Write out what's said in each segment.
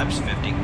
laps 50.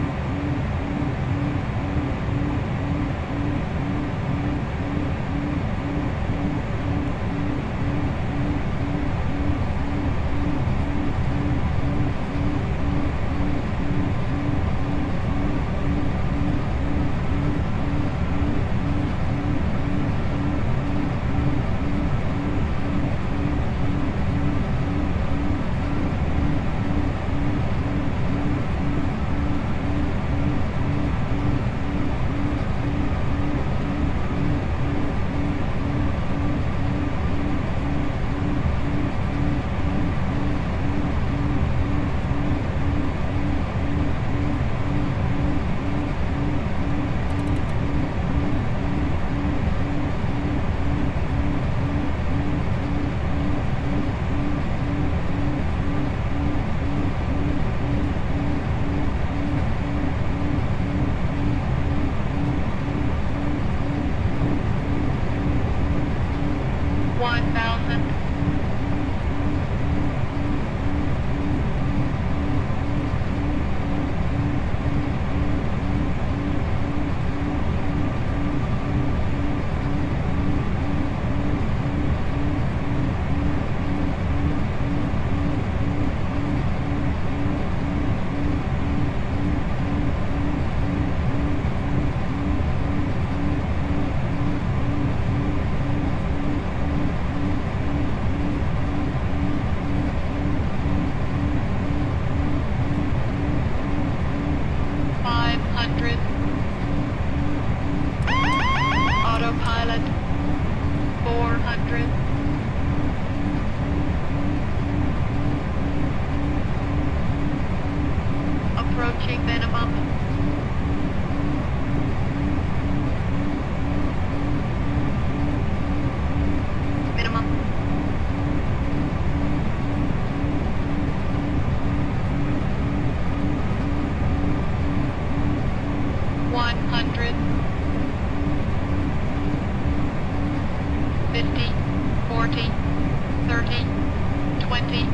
Feet.